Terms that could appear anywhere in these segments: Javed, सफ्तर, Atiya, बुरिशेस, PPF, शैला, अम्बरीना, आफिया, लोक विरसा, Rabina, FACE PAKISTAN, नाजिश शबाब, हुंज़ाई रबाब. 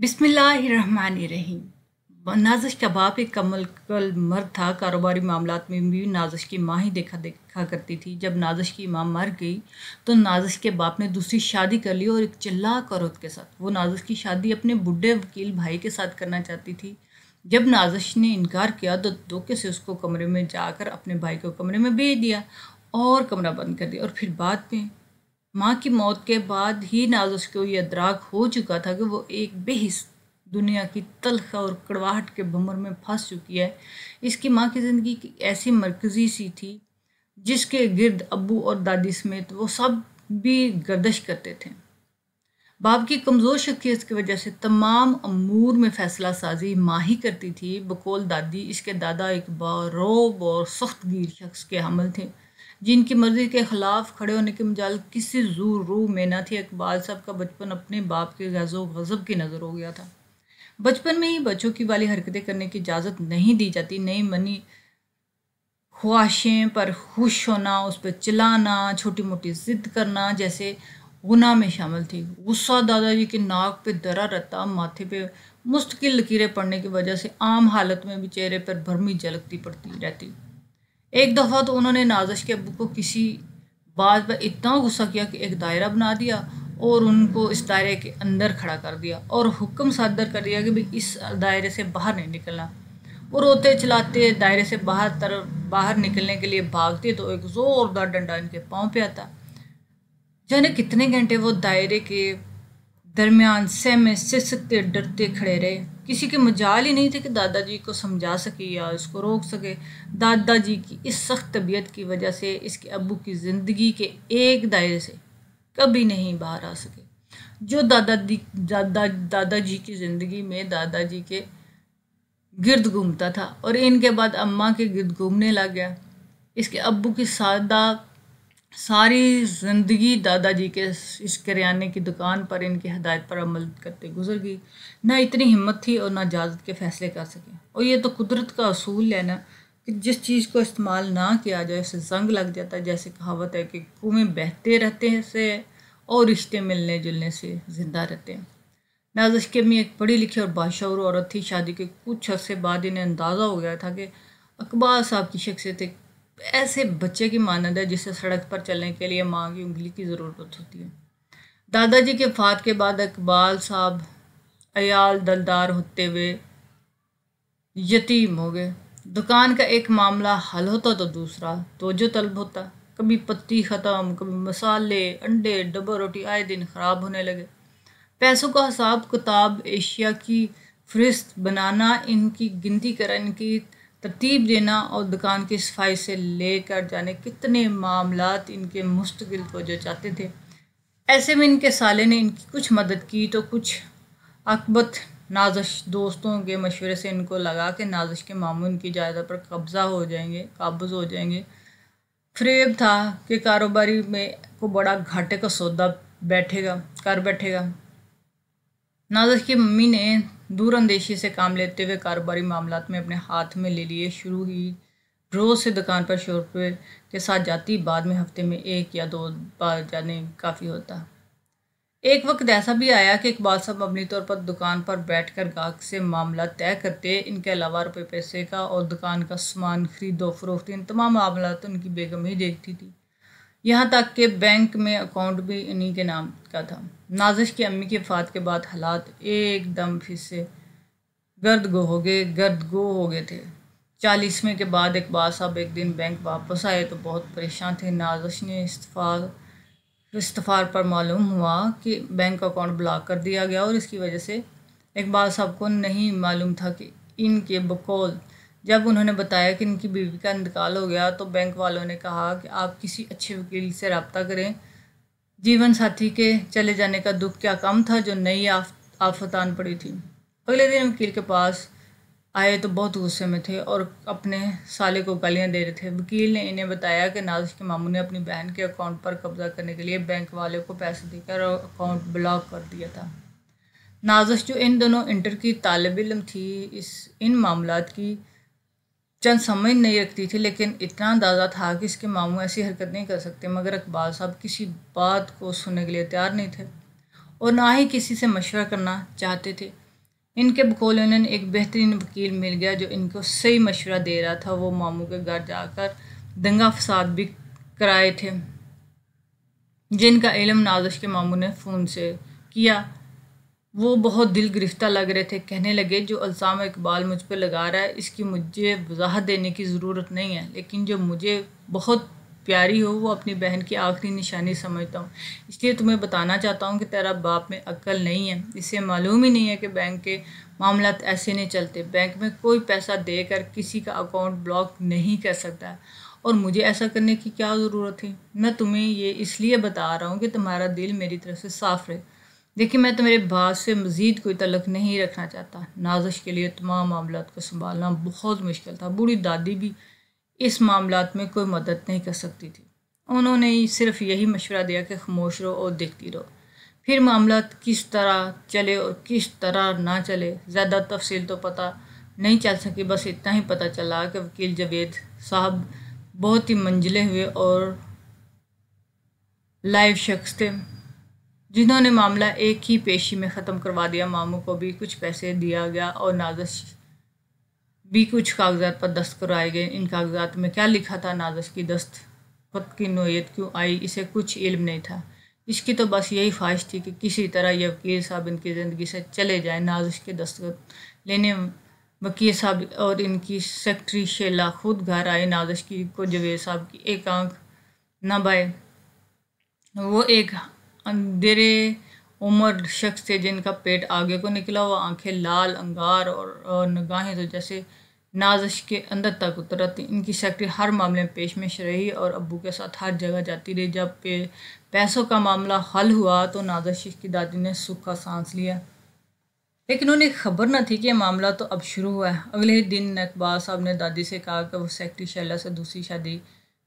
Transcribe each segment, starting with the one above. बिस्मिल्लाहिर्रहमानिर्रहीम। नाजिश शबाब एक कमल मर्द था। कारोबारी मामलात में भी नाजिश की माँ ही देखा करती थी। जब नाजिश की माँ मर गई तो नाजिश के बाप ने दूसरी शादी कर ली और एक चिल्लाक औरत के साथ। वो नाजिश की शादी अपने बूढ़े वकील भाई के साथ करना चाहती थी। जब नाजिश ने इनकार किया तो धोखे से उसको कमरे में जाकर अपने भाई को कमरे में भेज दिया और कमरा बंद कर दिया। और फिर बाद में माँ की मौत के बाद ही नाजिश को यह अदराक हो चुका था कि वो एक बेहिस दुनिया की तलख और कड़वाहट के भंवर में फंस चुकी है। इसकी माँ की ज़िंदगी की ऐसी मरकज़ी सी थी जिसके गिर्द अब्बू और दादी समेत वो सब भी गर्दश करते थे। बाप की कमज़ोर शख्सियत की वजह से तमाम अमूर में फ़ैसला साजी माँ ही करती थी। बकौल दादी, इसके दादा एक बारोब और सख्त गिर शख्स के हमल थे जिनकी मर्ज़ी के ख़िलाफ़ खड़े होने के मजाल किसी जू रू में न थी। इकबाल साहब का बचपन अपने बाप के गज़ो गज़ब की नज़र हो गया था। बचपन में ही बच्चों की वाली हरकतें करने की इजाज़त नहीं दी जाती। नई मनी ख्वाहिशें पर खुश होना, उस पर चिल्लाना, छोटी मोटी ज़िद करना जैसे गुनाह में शामिल थी। गुस्सा दादाजी के नाक पे दरा रहता, माथे पे मुस्तकिल लकीरें पड़ने की वजह से आम हालत में भी चेहरे पर भरमी झलकती पड़ती रहती। एक दफ़ा तो उन्होंने नाजिश के अबू को किसी बात पर इतना गुस्सा किया कि एक दायरा बना दिया और उनको इस दायरे के अंदर खड़ा कर दिया और हुक्म सादर कर दिया कि भाई इस दायरे से बाहर नहीं निकलना। वो रोते चिल्लाते दायरे से बाहर निकलने के लिए भागते तो एक ज़ोरदार डंडा इनके पाँव पे आता। जाने कितने घंटे वो दायरे के दरमियान सहमे सिसकते डरते खड़े रहे। किसी के मजाल ही नहीं थे कि दादाजी को समझा सके या उसको रोक सके। दादाजी की इस सख्त तबीयत की वजह से इसके अब्बू की ज़िंदगी के एक दायरे से कभी नहीं बाहर आ सके जो दादाजी की ज़िंदगी में दादाजी के गिर्द घूमता था और इनके बाद अम्मा के गिर्द घूमने लग गया। इसके अब्बू की सारी ज़िंदगी दादाजी के इस करियाने की दुकान पर इनकी हदायत पर अमल करते गुजर गई। ना इतनी हिम्मत थी और ना इजाज़त के फ़ैसले कर सके। और ये तो कुदरत का असूल है ना कि जिस चीज़ को इस्तेमाल ना किया जाए उसे जंग लग जाता है। जैसे कहावत है कि कुएं बहते रहते से और रिश्ते मिलने जुलने से ज़िंदा रहते हैं। नाजिश की अम्मी एक पढ़ी लिखी और बाशऊर औरत थी। शादी के कुछ अरसे बाद इन्हें अंदाज़ा हो गया था कि इकबाल साहब की शख्सियत ऐसे बच्चे की मानद है जिसे सड़क पर चलने के लिए माँ की उंगली की ज़रूरत होती है। दादाजी के फात के बाद इकबाल साहब अयाल दलदार होते हुए यतीम हो गए। दुकान का एक मामला हल होता तो दूसरा तोजो तलब होता। कभी पत्ती ख़त्म, कभी मसाले, अंडे, डबल रोटी आए दिन ख़राब होने लगे। पैसों का हिसाब किताब, एशिया की फहरिस्त बनाना, इनकी गिनती करना, इनकी तरतीब देना और दुकान की सफाई से लेकर जाने कितने मामलात इनके मुस्तकिल को जो चाहते थे। ऐसे में इनके साले ने इनकी कुछ मदद की तो कुछ अकबत। नाजिश दोस्तों के मशवरे से इनको लगा कि नाजिश के मामू इनकी जायदाद पर काबज़ हो जाएंगे। फरेब था कि कारोबारी में को बड़ा घाटे का सौदा बैठेगा। नाजिश की मम्मी ने दूरअंदेशी से काम लेते हुए कारोबारी मामलात में अपने हाथ में ले लिए। शुरू ही रोज़ से दुकान पर शोरबे के साथ जाती, बाद में हफ्ते में एक या दो बार जाने काफ़ी होता। एक वक्त ऐसा भी आया कि इकबाल साहब अपनी तौर पर दुकान पर बैठकर गाहक से मामला तय करते। इनके अलावा रुपये पैसे का और दुकान का सामान खरीदो फरोख्त, इन तमाम मामलात उनकी बेगम ही देखती थी। यहाँ तक कि बैंक में अकाउंट भी इन्हीं के नाम का था। नाजिश की अम्मी की वफ़ात के बाद हालात एकदम फिर से गर्दगो हो गए थे। 40वें के बाद इकबाल साहब एक दिन बैंक वापस आए तो बहुत परेशान थे। नाजिश ने इस्तफ़ार पर मालूम हुआ कि बैंक अकाउंट ब्लॉक कर दिया गया और इसकी वजह से इकबाल साहब को नहीं मालूम था कि इनके बकौल जब उन्होंने बताया कि इनकी बीवी का इंतकाल हो गया तो बैंक वालों ने कहा कि आप किसी अच्छे वकील से रब्ता करें। जीवन साथी के चले जाने का दुख क्या कम था जो नई आफत आन पड़ी थी। अगले दिन वकील के पास आए तो बहुत गुस्से में थे और अपने साले को गालियां दे रहे थे। वकील ने इन्हें बताया कि नाजिश के मामू ने अपनी बहन के अकाउंट पर कब्जा करने के लिए बैंक वाले को पैसे देकर अकाउंट ब्लॉक कर दिया था। नाजिश जो इन दोनों इंटर की तालिब इल्म थी, इन मामलात की चंद समझ नहीं रखती थी, लेकिन इतना अंदाज़ा था कि इसके मामू ऐसी हरकत नहीं कर सकते। मगर इकबाल साहब किसी बात को सुनने के लिए तैयार नहीं थे और ना ही किसी से मशवरा करना चाहते थे। इनके बकौल उन्हें एक बेहतरीन वकील मिल गया जो इनको सही मशवरा दे रहा था। वो मामू के घर जाकर दंगा फसाद भी कराए थे जिनका इलम नाजिश के मामू ने फ़ोन से किया। वो बहुत दिल गिरफ्ता लग रहे थे। कहने लगे जो इल्ज़ाम इकबाल मुझ पर लगा रहा है इसकी मुझे वजाहत देने की ज़रूरत नहीं है, लेकिन जो मुझे बहुत प्यारी हो वो अपनी बहन की आखिरी निशानी समझता हूँ, इसलिए तुम्हें बताना चाहता हूँ कि तेरा बाप में अक्ल नहीं है। इसे मालूम ही नहीं है कि बैंक के मामला ऐसे नहीं चलते। बैंक में कोई पैसा देकर किसी का अकाउंट ब्लॉक नहीं कर सकता और मुझे ऐसा करने की क्या ज़रूरत थी। मैं तुम्हें ये इसलिए बता रहा हूँ कि तुम्हारा दिल मेरी तरफ से साफ़ रहे। देखिए, मैं तुम्हारे बाप से मज़ीद कोई तलक नहीं रखना चाहता। नाजिश के लिए तमाम मामलों को संभालना बहुत मुश्किल था। बूढ़ी दादी भी इस मामला में कोई मदद नहीं कर सकती थी। उन्होंने सिर्फ यही मशवरा दिया कि खामोश रहो और देखती रहो। फिर मामला किस तरह चले और किस तरह ना चले ज़्यादा तफसील तो पता नहीं चल सकी। बस इतना ही पता चला कि वकील जावेद साहब बहुत ही मंझले हुए और लाइव शख्स थे जिन्होंने मामला एक ही पेशी में ख़त्म करवा दिया। मामू को भी कुछ पैसे दिया गया और नाजिश भी कुछ कागजात पर दस्त कराए गए। इन कागजात में क्या लिखा था, नाजिश की दस्तखत की नोयत क्यों आई, इसे कुछ इल्म नहीं था। इसकी तो बस यही ख्वाहिश थी कि किसी तरह ये वकील साहब इनकी ज़िंदगी से चले जाएं। नाजिश के दस्तखत लेने वकील साहब और इनकी सेक्रेटरी शेला खुद घर आए। नाजिश की को जावेद साहब की एक आंख न भाए। वो एक अंधेरे उम्र शख्स थे जिनका पेट आगे को निकला हुआ, आंखें लाल अंगार और निगाहें तो जैसे नाजिश के अंदर तक उतर आती। इनकी सेक्रेटरी हर मामले में पेश में शरही और अब्बू के साथ हर जगह जाती रही। जब पैसों का मामला हल हुआ तो नाजिश की दादी ने सूखा सांस लिया, लेकिन उन्हें खबर न थी कि मामला तो अब शुरू हुआ है। अगले ही दिन इकबाल साहब ने दादी से कहा कि वो सेक्रेटरी शैला से दूसरी शादी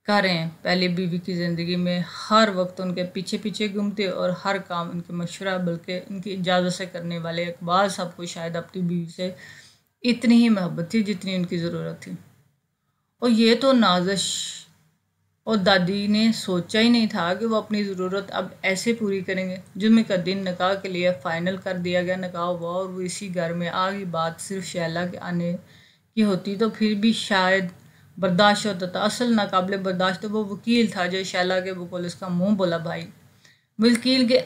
कर रहे हैं। पहली बीवी की ज़िंदगी में हर वक्त उनके पीछे पीछे घूमते और हर काम उनके मशवरा बल्कि उनकी इजाज़त से करने वाले इकबाल साहब को शायद अपनी बीवी से इतनी ही मोहब्बत थी जितनी उनकी ज़रूरत थी। और ये तो नाजिश और दादी ने सोचा ही नहीं था कि वो अपनी ज़रूरत अब ऐसे पूरी करेंगे। जुम्मे का दिन निकाह के लिए फ़ाइनल कर दिया गया। निकाह हुआ और वो इसी घर में आगे बात सिर्फ शैला के आने की होती तो फिर भी शायद बर्दाश्त होता था। असल नाकाबिले बर्दाश्त तो वो वकील था जो शैला के बकौल उसका मुँह बोला। भाई वकील के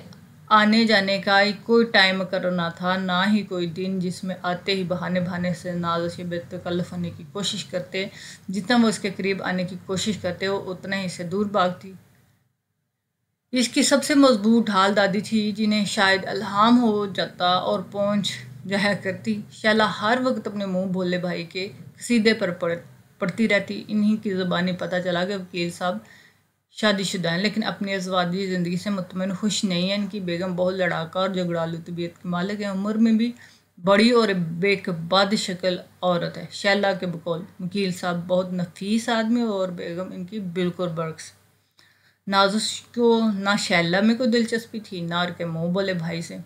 आने जाने का ही कोई टाइम मुकर्रर ना था, ना ही कोई दिन जिसमें आते ही बहाने बहाने से नाज़ से बेतकल्लफ़ होने की कोशिश करते। जितना वो उसके करीब आने की कोशिश करते वो उतना ही से दूर भागती। इसकी सबसे मजबूत ढाल दादी थी जिन्हें शायद इल्हाम हो जाता और पहुँच जाया करती। शैला हर वक्त अपने मुँह बोले भाई के सीधे पर पढ़ती रहती। इन्हीं की ज़ुबानी पता चला कि वकील साहब शादीशुदा हैं लेकिन अपनी अज़वाजी ज़िंदगी से मुतमइन खुश नहीं है। इनकी बेगम बहुत लड़ाका और झगड़ालू तबीयत के मालिक है, उम्र में भी बड़ी और बेकबाद शक्ल औरत है। शैला के बकौल वकील साहब बहुत नफीस आदमी और बेगम इनकी बिल्कुल बरक्स। नाजिश को ना शैला में कोई दिलचस्पी थी ना के मुँह बोले भाई से,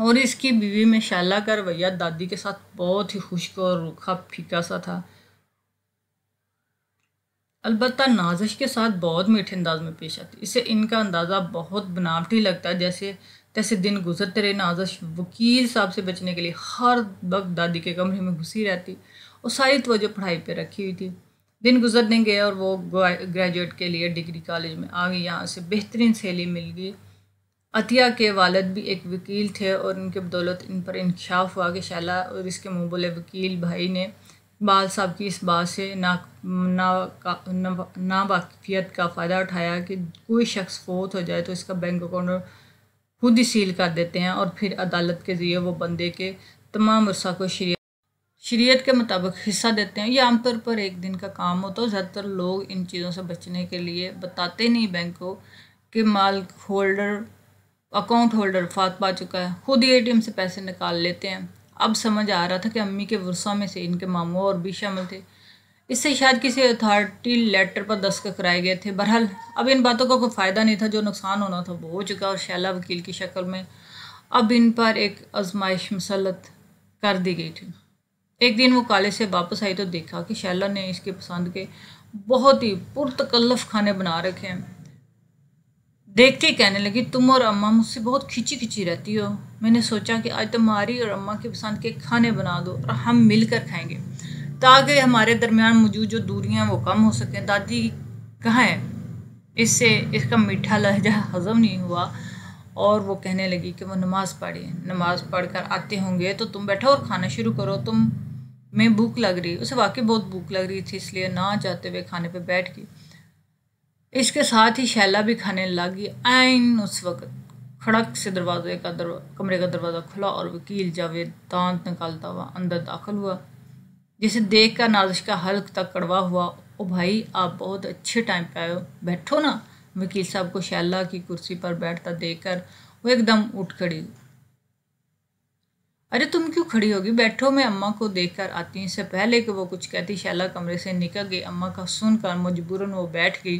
और इसकी बीवी में शैला का रवैया दादी के साथ बहुत ही खुश्क और रूखा फीका सा था। अलबत्ता नाजिश के साथ बहुत मीठे अंदाज में पेश आती। इससे इनका अंदाज़ा बहुत बनावटी लगता है। जैसे तैसे दिन गुजरते रहे। नाजिश वकील साहब से बचने के लिए हर वक्त दादी के कमरे में घुसी रहती और सारी तवज्जो पढ़ाई पे रखी हुई थी। दिन गुजरने गए और वो ग्रेजुएट के लिए डिग्री कॉलेज में आ गई। यहाँ से बेहतरीन सहेली मिल गई। अतिया के वालिद भी एक वकील थे और उनके बदौलत इन पर इंकशाफ हुआ कि शैला और इसके मुँह बोले वकील भाई ने बाल साहब की इस बात से नावाकिफ़ियत का फ़ायदा उठाया कि कोई शख्स फोत हो जाए तो इसका बैंक अकाउंट खुद ही सील कर देते हैं और फिर अदालत के ज़रिए वो बंदे के तमाम वसा को शरीयत के मुताबिक हिस्सा देते हैं। ये आमतौर पर एक दिन का काम होता है। ज़्यादातर लोग इन चीज़ों से बचने के लिए बताते नहीं बैंकों के माल होल्डर अकाउंट होल्डर फात पा चुका है, खुद ही ATM से पैसे निकाल लेते हैं। अब समझ आ रहा था कि अम्मी के वर्सा में से इनके मामू और भी शामिल थे। इससे शायद किसी अथॉरिटी लेटर पर दस्तखत कराए गए थे। बहरहाल अब इन बातों का कोई फ़ायदा नहीं था। जो नुकसान होना था वो हो चुका और शैला वकील की शक्ल में अब इन पर एक आजमाइश मुसलत कर दी गई थी। एक दिन वो कॉलेज से वापस आई तो देखा कि शैला ने इसकी पसंद के बहुत ही पुरतकल्लफ़ खाने बना रखे हैं। देख के कहने लगी, तुम और अम्मा मुझसे बहुत खिंची खिंची रहती हो। मैंने सोचा कि आज तुम्हारी और अम्मा के पसंद के खाने बना दो और हम मिलकर खाएंगे ताकि हमारे दरमियान मौजूद जो दूरियां वो कम हो सकें। दादी कहाँ है? इससे इसका मीठा लहजा हजम नहीं हुआ और वो कहने लगी कि वो नमाज़ पढ़ कर आते होंगे तो तुम बैठो और खाना शुरू करो, तुम में भूख लग रही। उसे वाकई बहुत भूख लग रही थी, इसलिए ना जाते हुए खाने पे बैठ गई। इसके साथ ही शैला भी खाने लगी। आइन उस वक्त खड़क से कमरे का दरवाज़ा खुला और वकील जावेद दांत निकालता हुआ अंदर दाखिल हुआ, जिसे देख कर नाजिश का हल्क तक कड़वा हुआ। ओ भाई, आप बहुत अच्छे टाइम पे आए हो, बैठो ना। वकील साहब को शैला की कुर्सी पर बैठता देखकर वो एकदम उठ खड़ी। अरे तुम क्यों खड़ी होगी, बैठो, मैं अम्मा को देखकर आती हूँ। इससे पहले कि वो कुछ कहती शैला कमरे से निकल गई। अम्मा का सुनकर मजबूरन वो बैठ गई।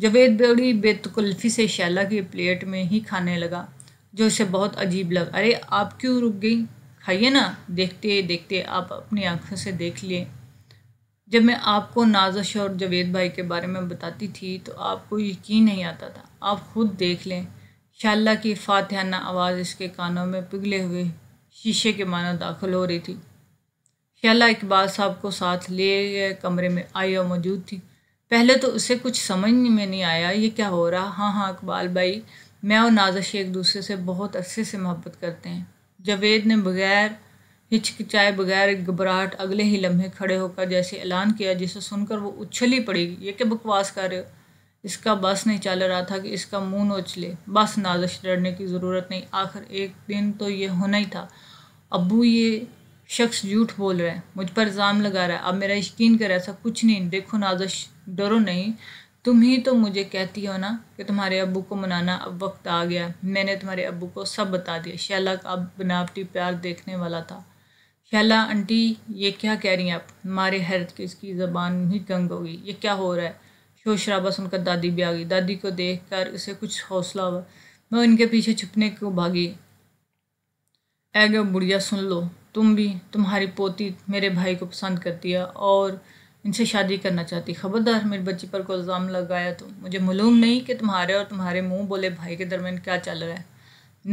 जावेद बड़ी बेतकल्लफी से शैला की प्लेट में ही खाने लगा, जो उसे बहुत अजीब लगा। अरे आप क्यों रुक गई, खाइए ना। देखते देखते आप अपनी आँखों से देख लिए। जब मैं आपको नाज़िश और जावेद भाई के बारे में बताती थी तो आपको यकीन नहीं आता था, आप खुद देख लें। शैला की फातिहाना आवाज़ इसके कानों में पिघले हुए शीशे के माना दाखिल हो रही थी। शैला इकबाल साहब को साथ ले कमरे में आई और मौजूद थी। पहले तो उसे कुछ समझ में नहीं आया, ये क्या हो रहा। हाँ इकबाल भाई, मैं और नाज़िश एक दूसरे से बहुत अच्छे से मोहब्बत करते हैं। जावेद ने बगैर हिचकिचाए बगैर घबराहट अगले ही लम्हे खड़े होकर जैसे ऐलान किया, जिसे सुनकर वो उछली पड़ेगी। ये क्या बकवास कर रहे हो। इसका बस नहीं चल रहा था कि इसका मुंह नोच ले। बस नाज़िश, डरने की ज़रूरत नहीं, आखिर एक दिन तो ये होना ही था। अब्बू, ये शख्स झूठ बोल रहा है, मुझ पर इल्ज़ाम लगा रहा है, अब मेरा यकीन कर। ऐसा कुछ नहीं। देखो नाज़िश, डरो नहीं, तुम ही तो मुझे कहती हो ना कि तुम्हारे अब्बू को मनाना अब वक्त आ गया। मैंने तुम्हारे अब्बू को सब बता दिया। शैला का अब बनावटी प्यार देखने वाला था। शैला आंटी, ये क्या कह रही हैं आप। हमारे हर्ज की इसकी ज़बान ही गंग हो गई। ये क्या हो रहा है। शोर शराबा सुनकर दादी भी आ गई। दादी को देखकर उसे कुछ हौसला हुआ, मैं इनके पीछे छुपने को भागी। ऐगे बुढ़िया, सुन लो, तुम भी, तुम्हारी पोती मेरे भाई को पसंद करती है और इनसे शादी करना चाहती। खबरदार, मेरे बच्ची पर कोई इल्ज़ाम लगाया तो मुझे मालूम नहीं कि तुम्हारे और तुम्हारे मुँह बोले भाई के दरमियान क्या चल रहा है।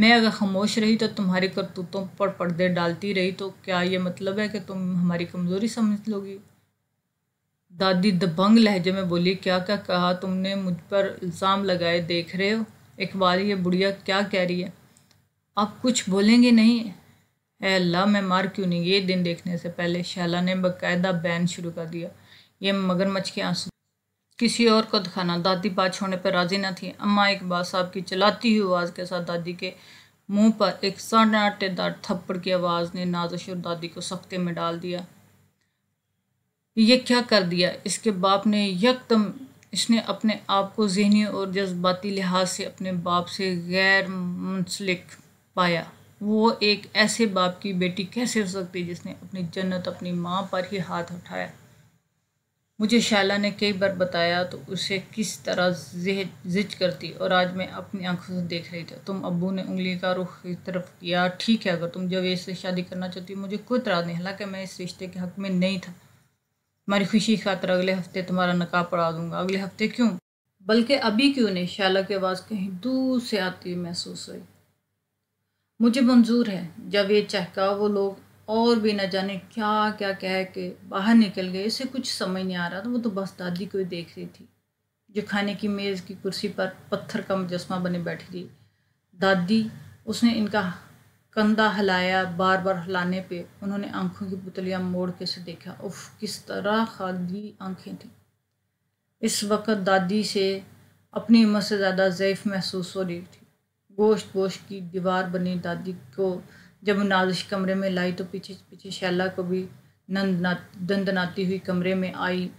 मैं अगर खामोश रही तो तुम्हारी करतूतों पर पर्दे डालती रही तो क्या ये मतलब है कि तुम हमारी कमज़ोरी समझ लोगी। दादी दबंग लहजे में बोली, क्या क्या कहा तुमने, मुझ पर इल्ज़ाम लगाए। देख रहे हो इकबाल, ये बुढ़िया क्या कह रही है। आप कुछ बोलेंगे नहीं। ऐ अल्लाह, मैं मार क्यों नहीं ये दिन देखने से पहले। शैला ने बाकायदा बैन शुरू कर दिया। ये मगरमच्छ के आंसू किसी और को दिखाना। दादी बात छोड़ने पर राजी न थी। अम्मा इकबाल साहब की चलाती हुई आवाज़ के साथ दादी के मुंह पर एक सन्नाटेदार थप्पड़ की आवाज़ ने नाज़िश और दादी को सख्ते में डाल दिया। ये क्या कर दिया इसके बाप ने। यकदम इसने अपने आप को ज़हनी और जज्बाती लिहाज से अपने बाप से गैर मुंसलिक पाया। वो एक ऐसे बाप की बेटी कैसे हो सकती जिसने अपनी जन्नत अपनी माँ पर ही हाथ उठाया। मुझे शैला ने कई बार बताया तो उसे किस तरह जिद करती, और आज मैं अपनी आंखों से देख रही थी। तुम अब्बू ने उंगली का रुख की तरफ किया। ठीक है, अगर तुम जावेद से शादी करना चाहती हो मुझे कोई एतराज़ नहीं, हालांकि मैं इस रिश्ते के हक़ में नहीं था। तुम्हारी खुशी की खातिर अगले हफ्ते तुम्हारा नकाह पढ़ा दूंगा। अगले हफ्ते क्यों, बल्कि अभी क्यों नहीं। शैला की आवाज़ कहीं दूर से आती हुई महसूस हुई। मुझे मंजूर है, जावेद चहका। वो लोग और भी न जाने क्या क्या कह के बाहर निकल गए। इसे कुछ समझ नहीं आ रहा था। वो तो बस दादी को ही देख रही थी, जो खाने की मेज़ की कुर्सी पर पत्थर का मुजस्मा बने बैठी थी। दादी, उसने इनका कंधा हिलाया। बार बार हिलाने पे उन्होंने आंखों की पुतलियाँ मोड़ के से देखा। उफ, किस तरह खाली आंखें थीं। इस वक्त दादी से अपनी उम्र से ज़्यादा ज़ैफ़ महसूस हो रही थी। गोश्त की दीवार बनी दादी को जब नाज़िश कमरे में लाई तो पीछे पीछे शैला को भी दंदनाती हुई कमरे में आई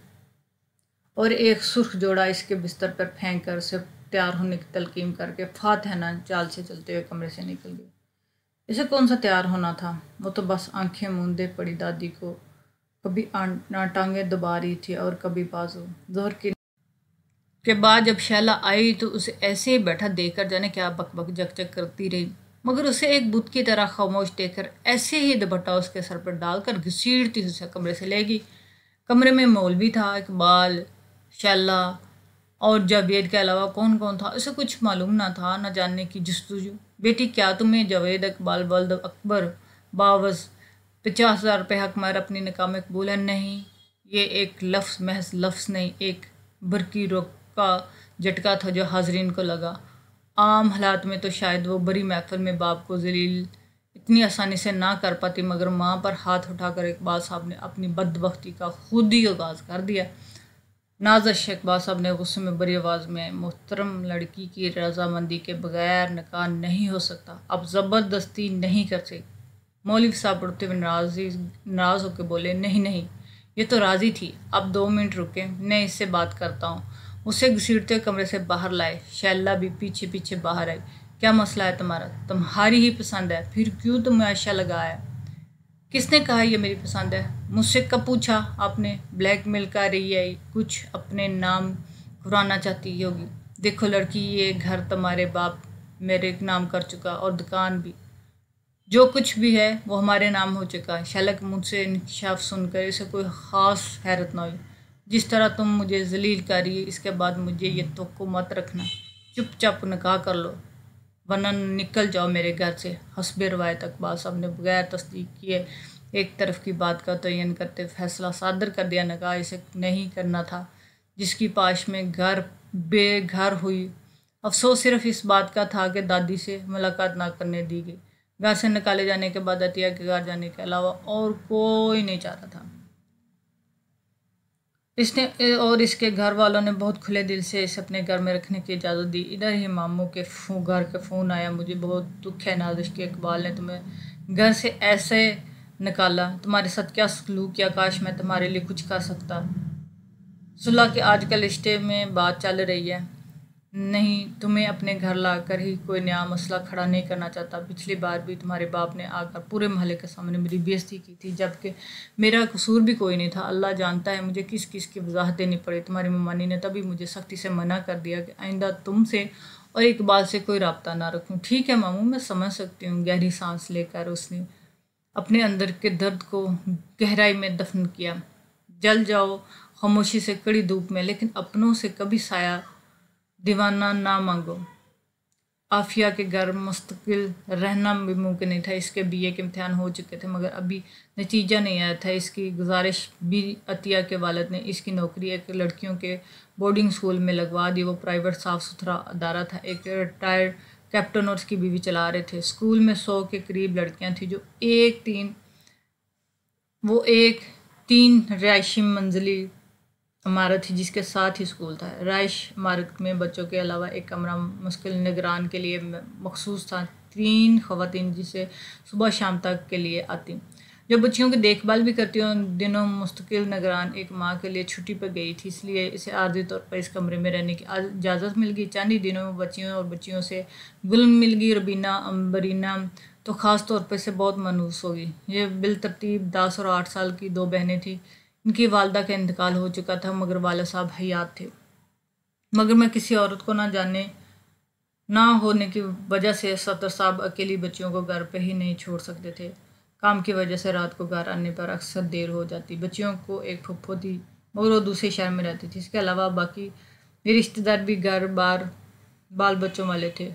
और एक सुर्ख जोड़ा इसके बिस्तर पर फेंक कर उसे तैयार होने की तलकीन करके फातिहाना चाल से चलते हुए कमरे से निकल गई। इसे कौन सा तैयार होना था, वो तो बस आंखें मूंदे पड़ी दादी को कभी टांगें दबा रही थी और कभी बाजू। जोहर के बाद जब शैला आई तो उसे ऐसे ही बैठा देखकर जाने क्या बकबक जकजक करती रही, मगर उसे एक बुत की तरह खामोश देखकर ऐसे ही दुपट्टा उसके सर पर डालकर घसीटती उसे कमरे से ले गई। कमरे में मौलवी था। इकबाल, शैला और जावेद के अलावा कौन कौन था इसे कुछ मालूम ना था। ना जानने की जस्तजू, बेटी क्या तुम्हें जावेद इकबाल बल्द अकबर बावस 50,000 रुपये हक मार अपनी नकाम कबूल है? नहीं, ये एक लफ्ज़ महज लफ्ज़ नहीं, एक बरकी रोक का झटका था जो हाजरीन को लगा। आम हालात में तो शायद वो बड़ी महफिल में बाप को जलील इतनी आसानी से ना कर पाती, मगर माँ पर हाथ उठाकर इकबाल साहब ने अपनी बदबख्ती का खुद ही आगाज़ कर दिया। नाज़िश इकबाल साहब ने गुस्से में बड़ी आवाज़ में, मोहतरम लड़की की रजामंदी के बगैर निकाह नहीं हो सकता, अब ज़बरदस्ती नहीं करते। मौलवी साहब उठते हुए नाराज़ होकर बोले, नहीं नहीं, ये तो राज़ी थी, अब 2 मिनट रुकें, मैं इससे बात करता हूँ। उसे घसीटते कमरे से बाहर लाए। शैला भी पीछे पीछे बाहर आई। क्या मसला है तुम्हारा? तुम्हारी ही पसंद है, फिर क्यों तमाशा लगाया? किसने कहा ये मेरी पसंद है? मुझसे कब पूछा आपने? ब्लैकमेल कर रही है, कुछ अपने नाम घुराना चाहती होगी। देखो लड़की, ये घर तुम्हारे बाप मेरे नाम कर चुका और दुकान भी, जो कुछ भी है वो हमारे नाम हो चुका है। शलक मुझसे इंकशाफ सुनकर इसे कोई ख़ास हैरत ना हुई। जिस तरह तुम मुझे जलील कर रही है, इसके बाद मुझे ये तोक़ो मत रखना, चुपचाप निकाह कर लो वरना निकल जाओ मेरे घर से। हसब रवायत अकबाल साहब ने बगैर तस्दीक किए एक तरफ की बात का तयन करते फैसला सादर कर दिया। निकाह इसे नहीं करना था, जिसकी पाश में घर बेघर हुई। अफसोस सिर्फ इस बात का था कि दादी से मुलाकात ना करने दी गई। घर से निकाले जाने के बाद अतिया के घर जाने के अलावा और कोई नहीं चाहता था। इसने और इसके घर वालों ने बहुत खुले दिल से इसे अपने घर में रखने की इजाज़त दी। इधर ही मामू के घर के फ़ोन आया, मुझे बहुत दुख है नाज़िश के इकबाल ने तुम्हें घर से ऐसे निकाला, तुम्हारे साथ क्या सलूक किया, काश मैं तुम्हारे लिए कुछ कर सकता। सुलह के आजकल रिश्ते में बात चल रही है, नहीं तुम्हें अपने घर लाकर ही कोई नया मसला खड़ा नहीं करना चाहता। पिछली बार भी तुम्हारे बाप ने आकर पूरे महल के सामने मेरी बेइज्जती की थी, जबकि मेरा कसूर भी कोई नहीं था। अल्लाह जानता है मुझे किस किस की वजाहत देनी पड़ी। तुम्हारी मम्मी ने तभी मुझे सख्ती से मना कर दिया कि आइंदा तुमसे और इकबाल से कोई रब्ता ना रखूँ। ठीक है मामू, मैं समझ सकती हूँ। गहरी सांस लेकर उसने अपने अंदर के दर्द को गहराई में दफन किया। जल जाओ खामोशी से कड़ी धूप में, लेकिन अपनों से कभी साया दीवाना ना मांगो। आफिया के घर मुस्तकिल रहना भी मुमकिन नहीं था। इसके बीए के इम्तहान हो चुके थे मगर अभी नतीजा नहीं आया था। इसकी गुजारिश भी अतिया के वालिद ने इसकी नौकरी एक लड़कियों के बोर्डिंग स्कूल में लगवा दी। वो प्राइवेट साफ सुथरा अदारा था, एक रिटायर्ड कैप्टन और उसकी बीवी चला रहे थे। स्कूल में 100 के करीब लड़कियाँ थीं जो एक तीन रिहायशी मंजिली इमारत थी जिसके साथ ही स्कूल था। राइश इमारत में बच्चों के अलावा एक कमरा मुश्किल निगरान के लिए मखसूस था। 3 ख़वातीन जिसे सुबह शाम तक के लिए आती, जो बच्चियों की देखभाल भी करती। उन दिनों मुस्तकिल निगरान एक माह के लिए छुट्टी पर गई थी, इसलिए इसे आर्जी तौर पर इस कमरे में रहने की इजाज़त मिल गई। चंद ही दिनों में बच्चियों से गुल मिल गई। रबीना अम्बरीना तो ख़ास तौर पर से बहुत मानूस हो गई। ये बिलतरतीब 10 और 8 साल की 2 बहनें थीं। इनकी वालदा का इंतकाल हो चुका था मगर वाला साहब हयात थे। मगर मैं किसी औरत को ना होने की वजह से सत्तर साहब अकेली बच्चियों को घर पे ही नहीं छोड़ सकते थे। काम की वजह से रात को घर आने पर अक्सर देर हो जाती। बच्चियों को एक फुफ्फो थी मगर वो दूसरे शहर में रहती थी। इसके अलावा बाकी मेरे रिश्तेदार भी घर बार बाल बच्चों वाले थे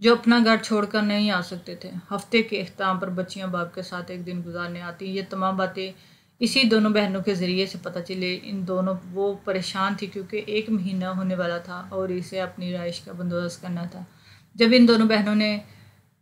जो अपना घर छोड़कर नहीं आ सकते थे। हफ्ते के अख्ताम पर बच्चियाँ बाप के साथ एक दिन गुजारने आती। ये तमाम बातें इसी दोनों बहनों के ज़रिए से पता चले। इन दोनों वो परेशान थी क्योंकि 1 महीना होने वाला था और इसे अपनी रहाइश का बंदोबस्त करना था। जब इन दोनों बहनों ने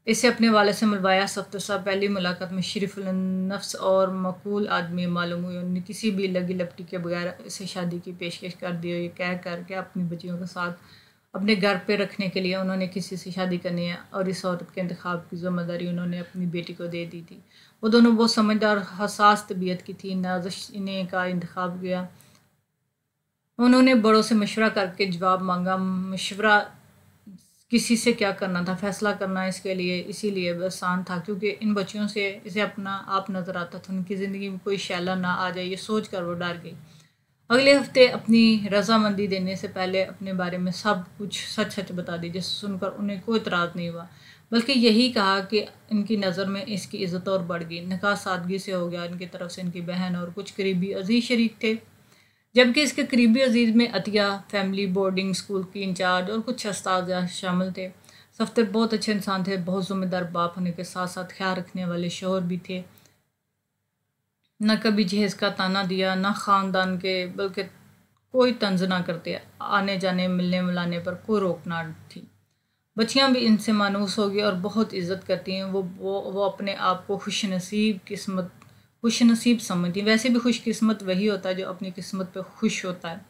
इसे अपने वाले से मिलवाया, सफ्तर साहब पहली मुलाकात में शरीफुल नफ्स और मकबूल आदमी मालूम हुए। उन्होंने किसी भी लगी लपटी के बगैर इसे शादी की पेशकश कर दी। ये कह करके अपनी बच्चियों के साथ अपने घर पर रखने के लिए उन्होंने किसी से शादी करनी है और इस औरत के इंतखाब की जिम्मेदारी उन्होंने अपनी बेटी को दे दी थी। वो दोनों बहुत समझदार हसास तबीयत की थी। नाज़िश ने का इंतखाब किया। उन्होंने बड़ों से मशवरा करके जवाब मांगा। मशवरा किसी से क्या करना था, फैसला करना इसके लिए इसीलिए आसान था क्योंकि इन बच्चियों से इसे अपना आप नज़र आता था। उनकी ज़िंदगी में कोई शैला ना आ जाए ये सोच कर वो डर गई। अगले हफ्ते अपनी रजामंदी देने से पहले अपने बारे में सब कुछ सच सच बता दी, जिसे सुनकर उन्हें कोई इतराज़ नहीं हुआ, बल्कि यही कहा कि इनकी नज़र में इसकी इज़्ज़त और बढ़ गई। निकाह सादगी से हो गया। इनकी तरफ से इनकी बहन और कुछ करीबी अजीज शरीक थे। जबकि इसके करीबी अजीज़ में अतिया फैमिली बोर्डिंग स्कूल की इंचार्ज और कुछ उस्ताद शामिल थे। सफ्तर बहुत अच्छे इंसान थे, बहुत ज़िम्मेदार बाप होने के साथ साथ ख्याल रखने वाले शोहर भी थे। ना कभी जहेज़ का ताना दिया, ना ख़ानदान के बल्कि कोई तंज ना करते। आने जाने मिलने मिलाने पर कोई रोक ना थी। बच्चियाँ भी इनसे मानूस हो गई और बहुत इज़्ज़त करती हैं। वो अपने आप को खुश नसीब समझती। वैसे भी खुशकिस्मत वही होता है जो अपनी किस्मत पे खुश होता है।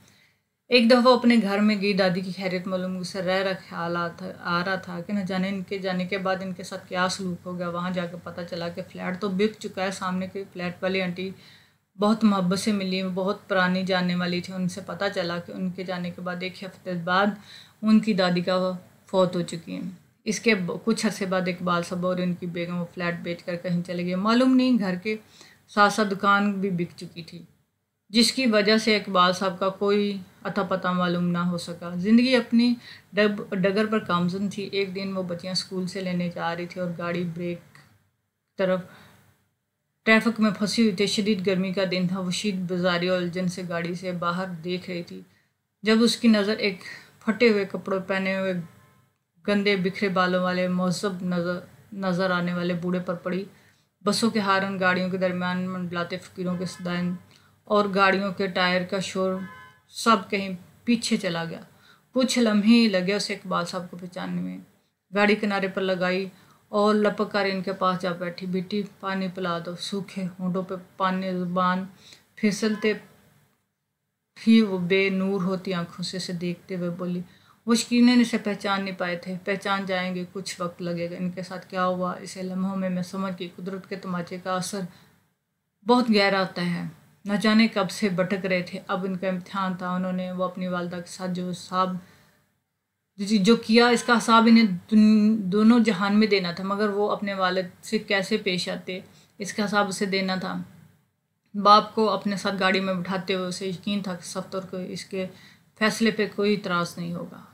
एक दफ़ा अपने घर में गई, दादी की खैरियत मालूम से रह ख्याल आ रहा था कि न जाने इनके जाने के बाद इनके साथ क्या सलूक हो गया। वहाँ जाकर पता चला कि फ़्लैट तो बिक चुका है। सामने के फ्लैट वाली आंटी बहुत मोहब्बत से मिली, बहुत पुरानी जानने वाली थी। उनसे पता चला कि उनके जाने के बाद एक हफ्ते बाद उनकी दादी का फौत हो चुकी हैं। इसके कुछ अरसे बाद इकबाल साहब और इनकी बेगम वो फ्लैट बेच कर कहीं चले गए। मालूम नहीं घर के साथ साथ दुकान भी बिक चुकी थी, जिसकी वजह से इकबाल साहब का कोई अता पता मालूम ना हो सका। ज़िंदगी अपनी डगर पर कामजन थी। एक दिन वो बच्चियाँ स्कूल से लेने जा रही थी और गाड़ी ब्रेक तरफ ट्रैफिक में फंसी हुई थी। शदीद गर्मी का दिन था। वो शीद बाजारी और उलझन से गाड़ी से बाहर देख रही थी, जब उसकी नज़र एक फटे हुए कपड़ों पहने हुए गंदे बिखरे बालों वाले मौसब नज़र आने वाले बूढ़े पर पड़ी। बसों के हारन, गाड़ियों के दरमियान मंडलाते फ़कीरों के सदाएं और गाड़ियों के टायर का शोर सब कहीं पीछे चला गया। कुछ लम्हे ही लगे उसे इकबाल साहब को पहचानने में। गाड़ी किनारे पर लगाई और लपक कर इनके पास जा बैठी। बेटी पानी पिला दो। सूखे होंठों पे पानी, ज़ुबान फिसलते ही वो बेनूर होती आँखों से देखते हुए बोली। वो शकीन इसे पहचान नहीं पाए थे। पहचान जाएंगे, कुछ वक्त लगेगा। इनके साथ क्या हुआ इसे लम्हों में मैं समझ गई। कुदरत के तमाचे का असर बहुत गहरा होता है। न जाने कब से भटक रहे थे। अब इनका इम्तिहान था। उन्होंने वो अपनी वालदा के साथ जो किया इसका हिसाब इन्हें दोनों जहान में देना था। मगर वो अपने वालिद से कैसे पेश आते इसका हिसाब उसे देना था। बाप को अपने साथ गाड़ी में बिठाते हुए उसे यकीन था कि सफ्तर को इसके फैसले पर कोई इतराज़ नहीं होगा।